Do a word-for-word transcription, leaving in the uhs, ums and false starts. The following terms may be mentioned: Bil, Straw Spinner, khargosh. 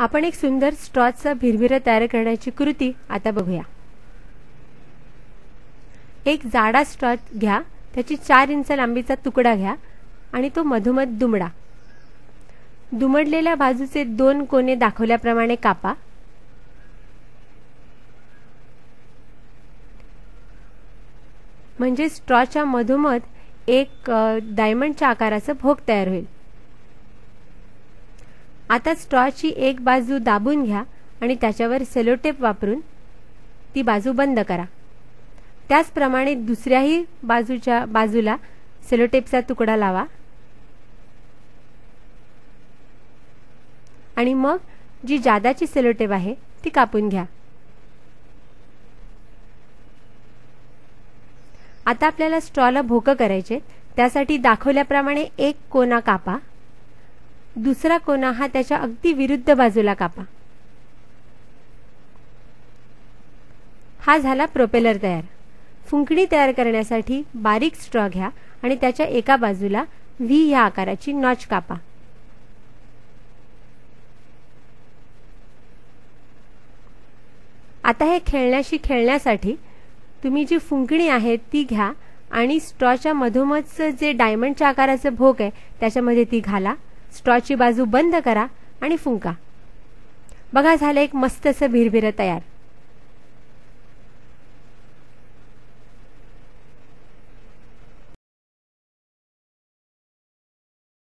आपण एक सुंदर स्ट्रॉचा भिरभिरा तयार करण्याची कृती आता बघूया। एक जाडा स्ट्रॉ घ्या, त्याची चार इंच लांबीचा तुकडा घ्या आणि तो मधोमध दुमडा। दुमडलेल्या बाजूचे दोन कोने दाखवल्याप्रमाणे कापा। म्हणजे स्ट्रॉच्या मधोमध एक डायमंडच्या आकाराचा भोक तयार होईल। आता स्ट्रॉची एक बाजू दाबून घ्या आणि त्याच्यावर सेलोटेप वापरून ती बाजू बंद करा। त्याचप्रमाणे दुसऱ्याही बाजूच्या बाजूला सेलोटेपचा तुकडा लावा आणि मग जी जादाची सेलोटेप आहे ती कापून घ्या। आता आपल्याला स्ट्रॉला भोक करायचे, त्यासाठी दाखवल्याप्रमाणे एक कोना कापा, दुसरा कोना हा त्याच्या अगदी विरुद्ध बाजूला कापा। हा झाला प्रोपेलर तयार। फुंकणी तयार करण्यासाठी बारीक स्ट्रॉ घ्या आणि त्याच्या एका बाजूला व्ही या आकाराची नॉच कापा। आता हे खेळण्याशी खेळण्यासाठी तुम्ही जी फुंकणी आहे ती घ्या आणि स्ट्रॉच्या मधोमधचं जे डायमंडच्या आकाराचं भोक आहे त्याच्यामध्ये ती घाला। स्ट्रॉची बाजू बंद करा आणि फुंका। बघा, झालं एक मस्त असं भिरभिरा तयार।